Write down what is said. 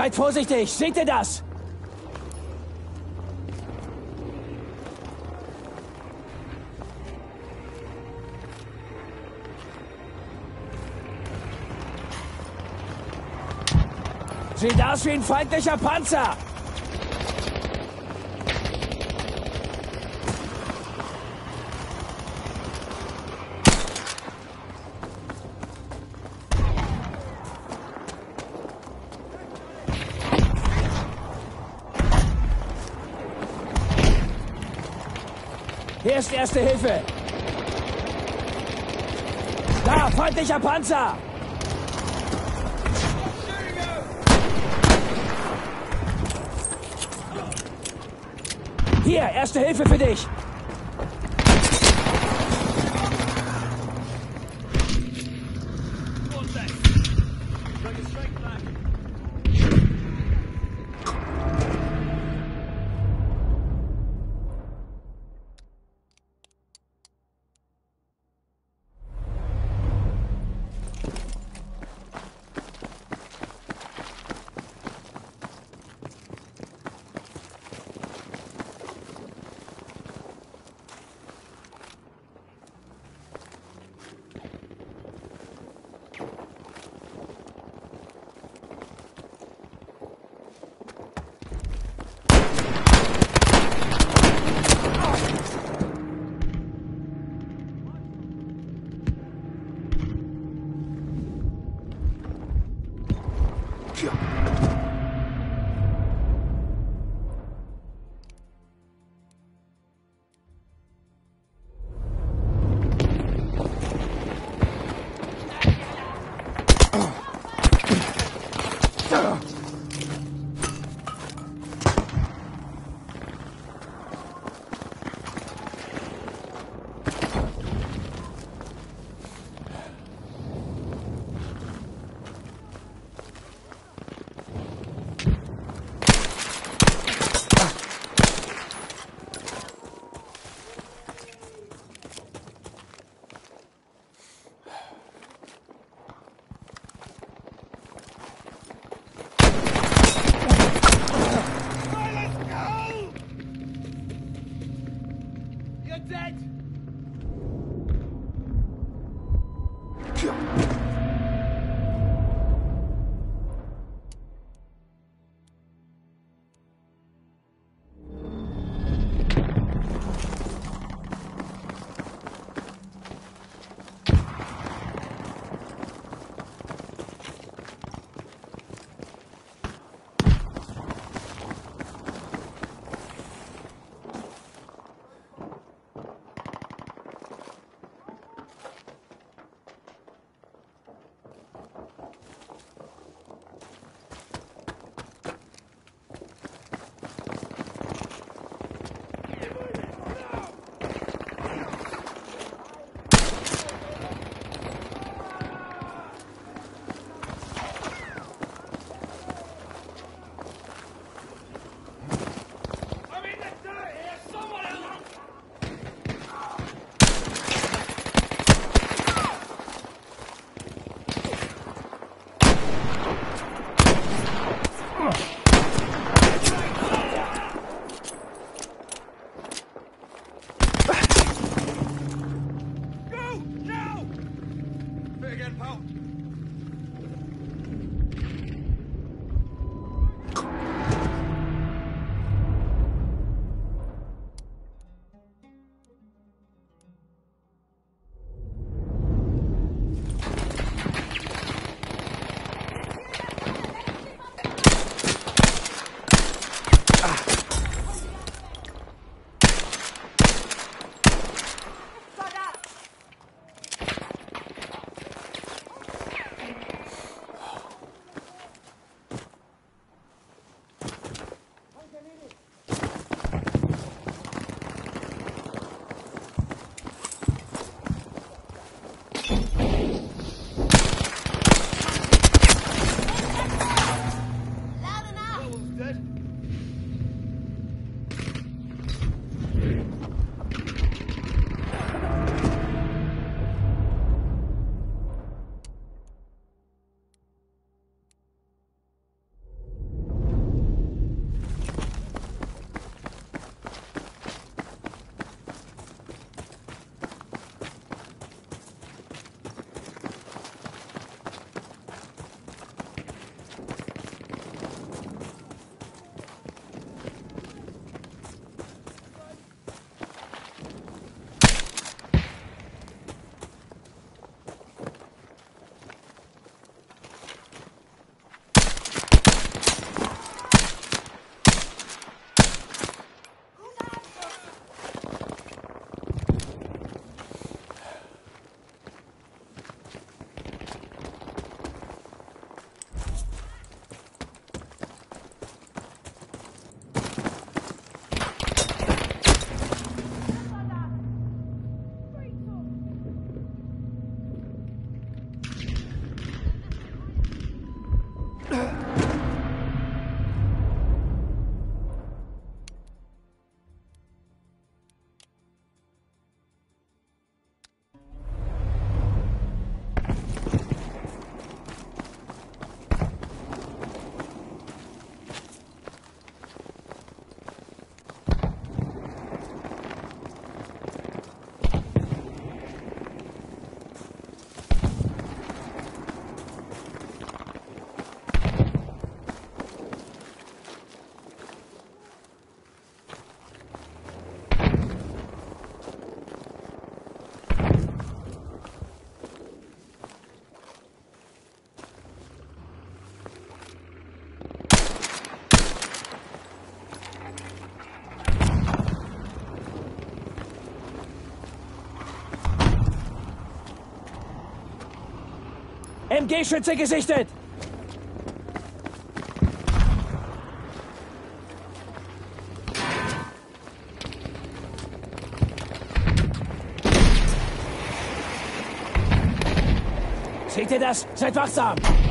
Seid vorsichtig, seht ihr das? Sieht aus wie ein feindlicher Panzer! Hier ist erste Hilfe! Da, feindlicher Panzer! Hier, erste Hilfe für dich! MG-Schütze gesichtet! Seht ihr das? Seid wachsam!